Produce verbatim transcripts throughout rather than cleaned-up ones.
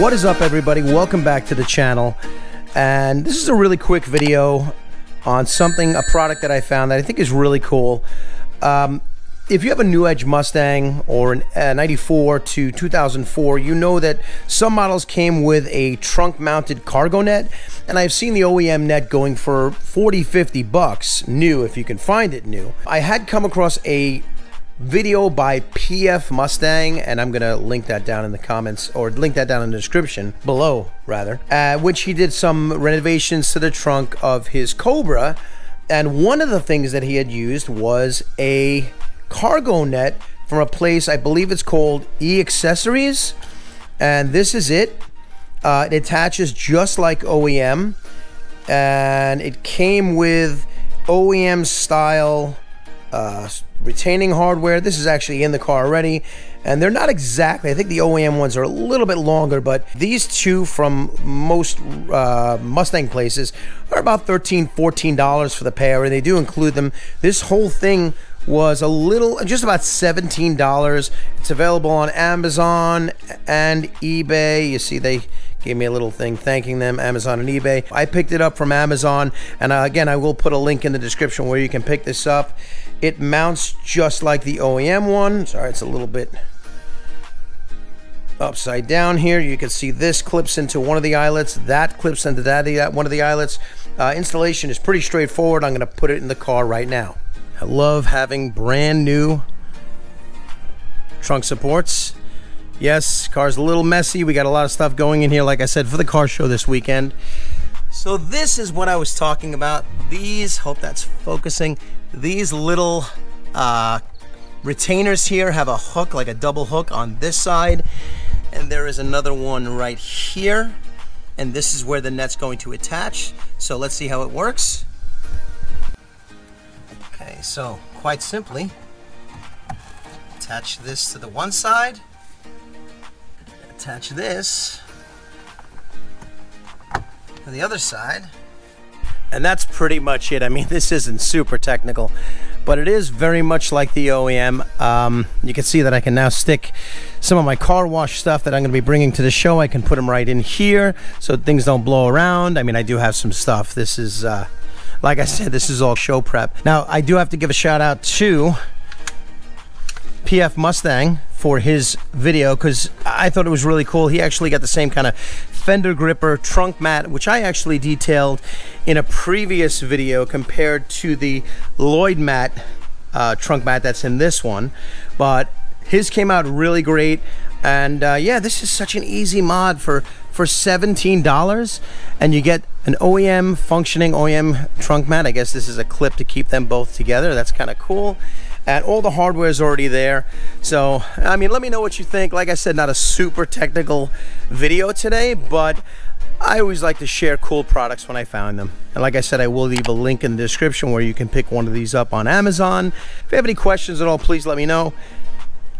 What is up, everybody? Welcome back to the channel, and this is a really quick video on something, a product that I found that I think is really cool. Um, if you have a new Edge Mustang or an uh, ninety-four to two thousand four, you know that some models came with a trunk mounted cargo net, and I've seen the O E M net going for forty, fifty bucks new if you can find it new. I had come across a video by P F Mustang, and I'm gonna link that down in the comments, or link that down in the description below rather, uh, which he did some renovations to the trunk of his Cobra, and one of the things that he had used was a cargo net from a place, I believe it's called E-Accessories, and this is it. Uh, it attaches just like O E M, and it came with O E M style uh, retaining hardware. This is actually in the car already, and they're not exactly, I think the O E M ones are a little bit longer, but these two from most uh, Mustang places are about thirteen, fourteen dollars for the pair, and they do include them. This whole thing was a little, just about seventeen dollars. It's available on Amazon and eBay. You see they gave me a little thing thanking them, Amazon and eBay. I picked it up from Amazon, and uh, again, I will put a link in the description where you can pick this up. It mounts just like the O E M one. Sorry, it's a little bit upside down here. You can see this clips into one of the eyelets, that clips into that one of the eyelets. Uh, installation is pretty straightforward. I'm gonna put it in the car right now. I love having brand new trunk supports. Yes, car's a little messy. We got a lot of stuff going in here, like I said, for the car show this weekend. So this is what I was talking about. These, hope that's focusing. These little uh, retainers here have a hook, like a double hook on this side. And there is another one right here. And this is where the net's going to attach. So let's see how it works. Okay, so quite simply, attach this to the one side, attach this to the other side, and that's pretty much it. I mean, this isn't super technical, but it is very much like the O E M. Um, you can see that I can now stick some of my car wash stuff that I'm gonna be bringing to the show. I can put them right in here so things don't blow around. I mean, I do have some stuff. This is, uh, like I said, this is all show prep. Now, I do have to give a shout out to P F Mustang for his video, because I thought it was really cool. He actually got the same kind of fender gripper trunk mat, which I actually detailed in a previous video compared to the Lloyd mat, uh, trunk mat that's in this one. But his came out really great, and uh, yeah, this is such an easy mod for, for seventeen dollars, and you get an O E M, functioning O E M trunk mat. I guess this is a clip to keep them both together. That's kind of cool. And all the hardware is already there. So, I mean, let me know what you think. Like I said, not a super technical video today, but I always like to share cool products when I found them. And like I said, I will leave a link in the description where you can pick one of these up on Amazon. If you have any questions at all, please let me know.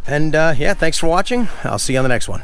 And uh, yeah, thanks for watching. I'll see you on the next one.